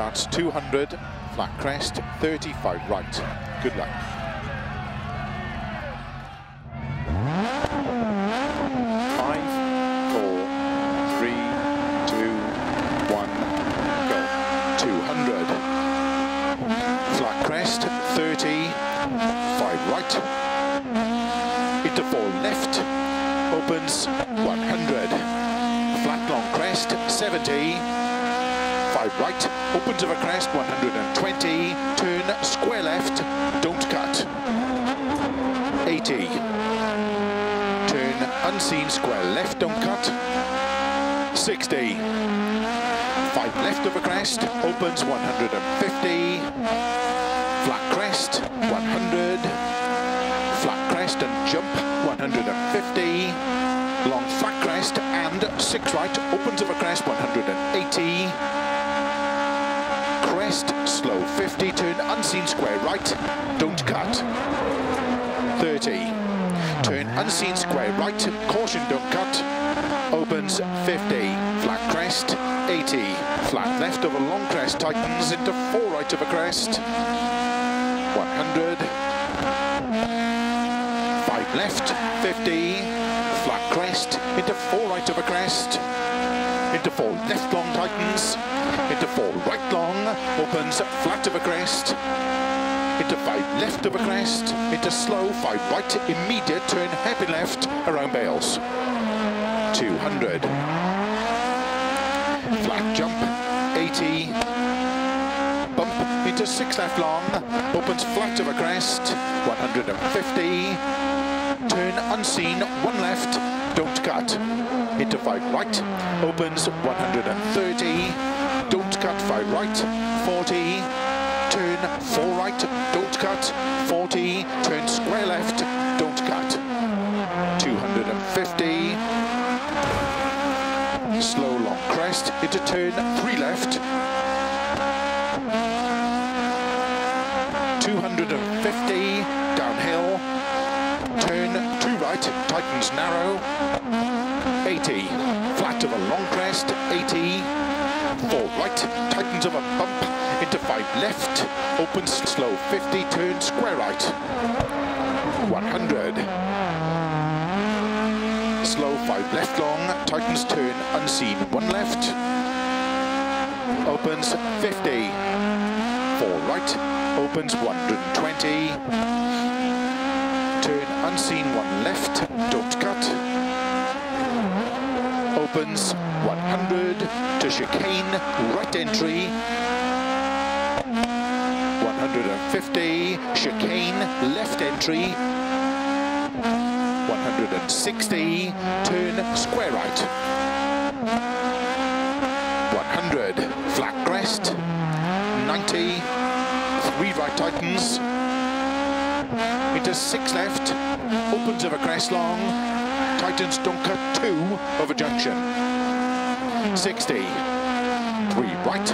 Starts 200, flat crest, 35 right. Good luck. Into four left, opens 100, flat long crest 70, 5 right, opens of a crest 120, turn square left, don't cut, 80, turn unseen square left, don't cut, 60, 5 left of a crest, opens 150, flat crest 100, flat crest and jump, 150, long flat crest and 6 right, opens of a crest, 180, crest, slow 50, turn unseen square right, don't cut, 30, turn unseen square right, caution don't cut, opens 50, flat crest, 80, flat left of a long crest, tightens into 4 right of a crest, 100, 5 left, 50, flat crest, into 4 right of a crest, into 4 left long tightens, into 4 right long, opens flat of a crest, into 5 left of a crest, into slow, 5 right, immediate turn, happy left, around bales, 200, flat jump, 80, bump, into 6 left long, opens flat of a crest, 150, turn unseen, 1 left, don't cut, into 5 right, opens 130, don't cut 5 right, 40, turn 4 right, don't cut, 40, turn square left, don't cut, 250, slow long crest, into turn 3 left, 250, downhill, turn 2 right, tightens narrow, 80, flat of a long crest, 80, 4 right, tightens of a bump, into 5 left, opens slow, 50, turn square right, 100, slow 5 left long, tightens turn unseen, 1 left, opens 50, 4 right, opens 120, turn unseen, 1 left, don't cut, opens 100 to chicane, right entry, 150, chicane, left entry, 160, turn square right, 100, flat crest, 90, 3 right tightens, into 6 left, opens of a crest long, tightens don't cut, 2 of a junction, 60, 3 right,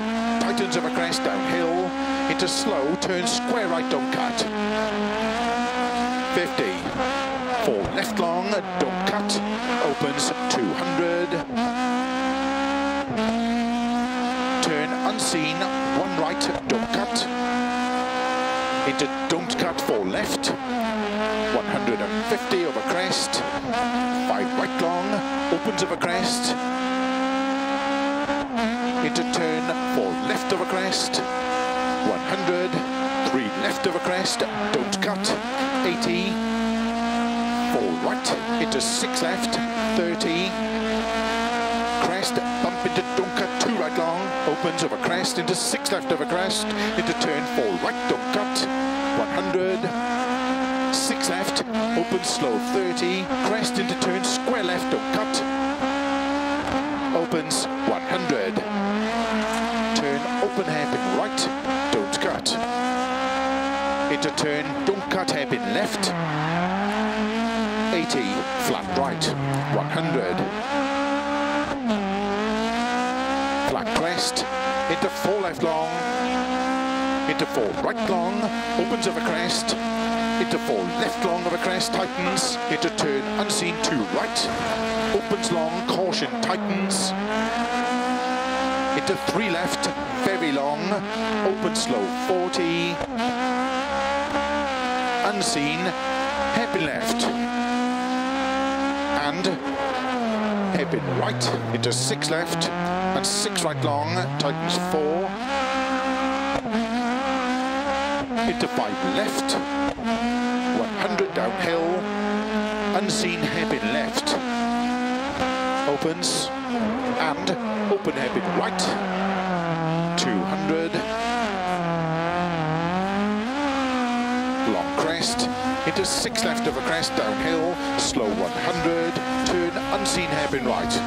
tightens of a crest downhill, into slow, turn square right, don't cut, 50, 4 left long, don't cut, opens 200, turn unseen, 1 right, don't cut, into don't cut, 4 left, 150 of a crest, 5 right long, opens of a crest, into turn 4 left of a crest, 100, 3 left of a crest, don't cut, 80, 4 right, into 6 left, 30, crest, bump into don't cut, 2 right long, opens of a crest, into 6 left of a crest, into turn 4 right, don't cut, 100, 6 left, opens slow, 30, crest into turn square left, don't cut, opens 100, turn open hairpin right, don't cut, into turn don't cut hairpin left, 80, flat right, 100, flat crest, into 4 left long, into 4 right long, opens of a crest, into 4 left long of a crest, tightens, into turn unseen, 2 right, opens long, caution, tightens, into 3 left, very long, open slow, 40, unseen, hairpin left, and hairpin right, into 6 left, and 6 right long, tightens 4, into 5 left, 100 downhill, unseen hairpin left, opens, and open hairpin right, 200, long crest, into 6 left of a crest, downhill, slow 100, turn, unseen hairpin right,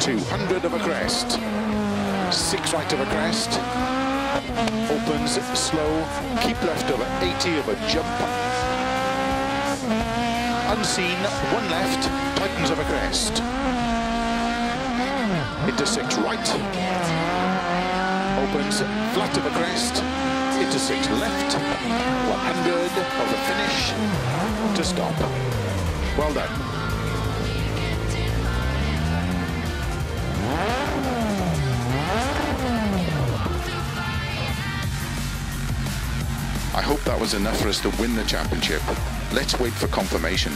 200 of a crest, 6 right of a crest, opens slow, keep left over 80 of a jump, unseen, 1 left, tightens of a crest, into 6 right, opens flat of a crest, into 6 left, 100 of the finish, to stop. Well done. I hope that was enough for us to win the championship. Let's wait for confirmation.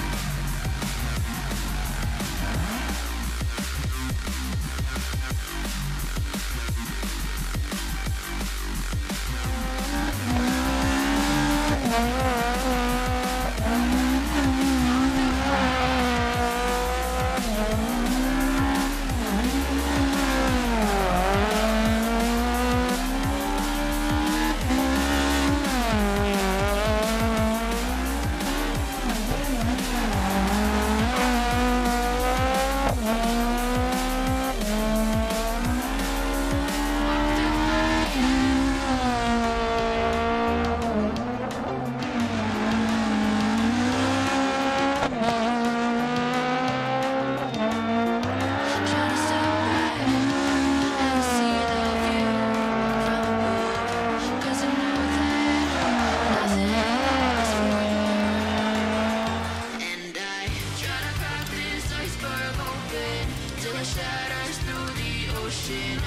Shatters through the ocean. I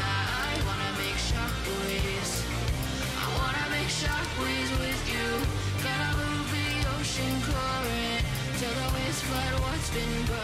wanna make shockwaves. I wanna make shockwaves with you. Gotta move the ocean current till the waves flood what's been burning.